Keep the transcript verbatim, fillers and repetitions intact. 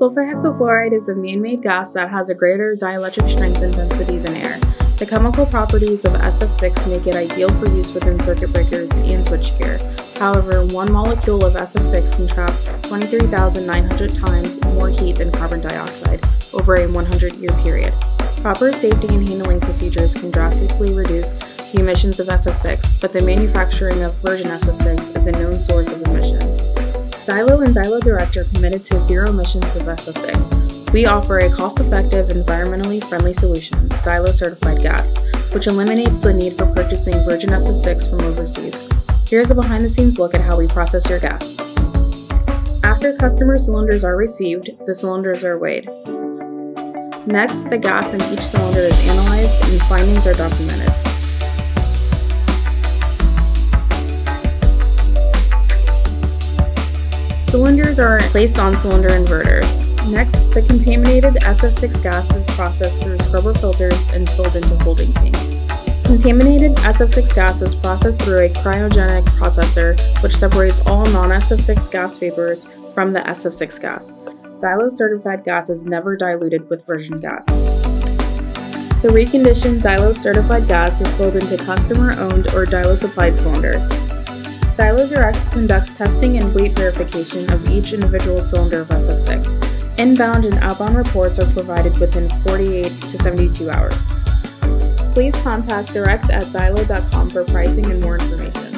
Sulfur hexafluoride is a man-made gas that has a greater dielectric strength and density than air. The chemical properties of S F six make it ideal for use within circuit breakers and switchgear. However, one molecule of S F six can trap twenty-three thousand nine hundred times more heat than carbon dioxide over a one hundred year period. Proper safety and handling procedures can drastically reduce the emissions of S F six, but the manufacturing of virgin S F six is a known source of emissions. DILO and DILO Direct are committed to zero emissions of S F six. We offer a cost-effective, environmentally friendly solution, DILO Certified Gas, which eliminates the need for purchasing virgin S F six from overseas. Here's a behind-the-scenes look at how we process your gas. After customer cylinders are received, the cylinders are weighed. Next, the gas in each cylinder is analyzed and findings are documented. Cylinders are placed on cylinder inverters. Next, the contaminated S F six gas is processed through scrubber filters and filled into holding tanks. Contaminated S F six gas is processed through a cryogenic processor, which separates all non-S F six gas vapors from the S F six gas. DILO certified gas is never diluted with virgin gas. The reconditioned DILO certified gas is filled into customer-owned or DILO supplied cylinders. DILO Direct conducts testing and weight verification of each individual cylinder of S F six. Inbound and outbound reports are provided within forty-eight to seventy-two hours. Please contact direct at dilo dot com for pricing and more information.